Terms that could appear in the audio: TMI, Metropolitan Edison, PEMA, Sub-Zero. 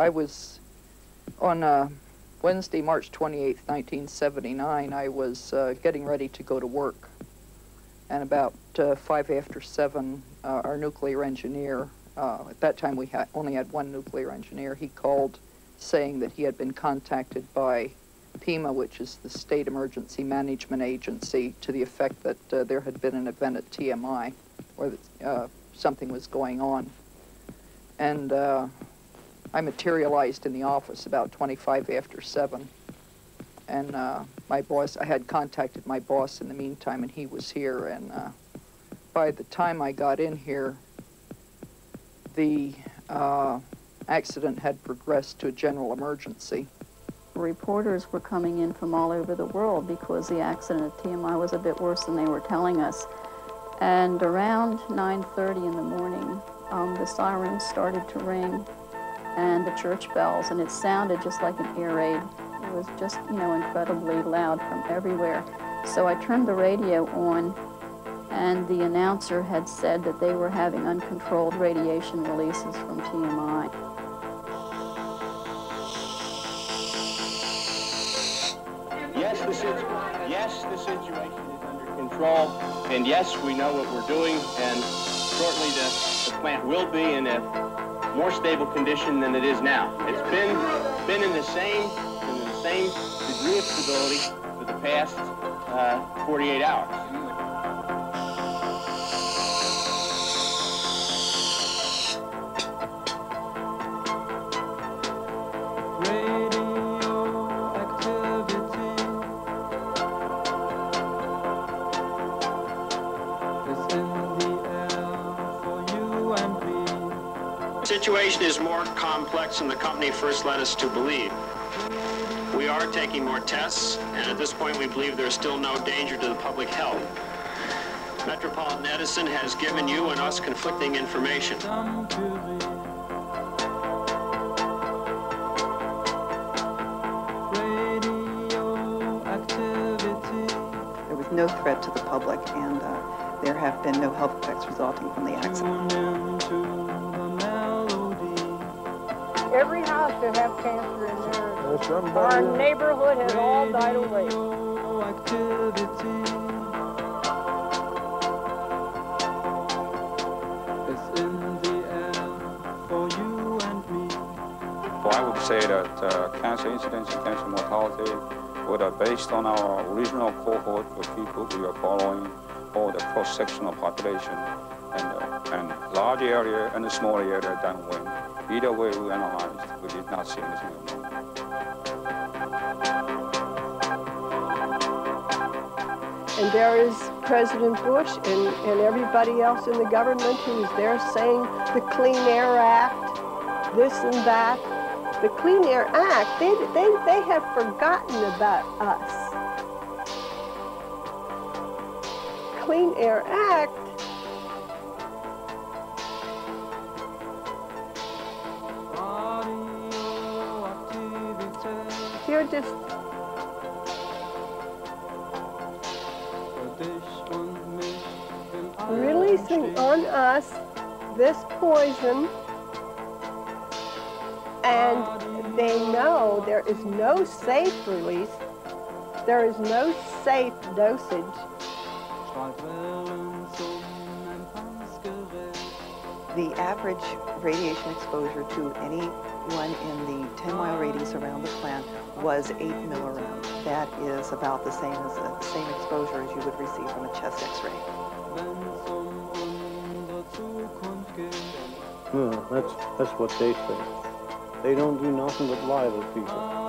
I was on Wednesday, March 28, 1979, I was getting ready to go to work. And about 7:05, our nuclear engineer, at that time we only had one nuclear engineer, he called saying that he had been contacted by PEMA, which is the State Emergency Management Agency, to the effect that there had been an event at TMI, or that something was going on. And I materialized in the office about 7:25, and my boss, I had contacted my boss in the meantime, and he was here, and by the time I got in here, the accident had progressed to a general emergency. Reporters were coming in from all over the world because the accident at TMI was a bit worse than they were telling us. And around 9:30 in the morning, the sirens started to ring and the church bells, and it sounded just like an air raid. It was just, you know, incredibly loud from everywhere. So I turned the radio on, and the announcer had said that they were having uncontrolled radiation releases from TMI. Yes, the situation is under control, and yes, we know what we're doing, and shortly the plant will be in a more stable condition than it is now. It's been in the same degree of stability for the past 48 hours. The situation is more complex than the company first led us to believe. We are taking more tests, and at this point we believe there's still no danger to the public health. Metropolitan Edison has given you and us conflicting information. There was no threat to the public, and there have been no health effects resulting from the accident. Every house that have cancer in there, our neighborhood has all died away. It's in the air for you and me. Well, I would say that cancer incidence and cancer mortality were based on our original cohort of people we were following for the cross-sectional population, and large area and a small area downwind. Either way we analyzed, we did not see anything abnormal. And there is President Bush and everybody else in the government who is there saying the Clean Air Act, this and that. The Clean Air Act, they have forgotten about us. Clean Air Act. They're just releasing on us this poison, and they know there is no safe release, there is no safe dosage. The average radiation exposure to anyone in the 10-mile radius around the plant was 8 millirounds. That is about the same as the same exposure as you would receive from a chest X-ray. That's what they say. They don't do nothing but lie to people.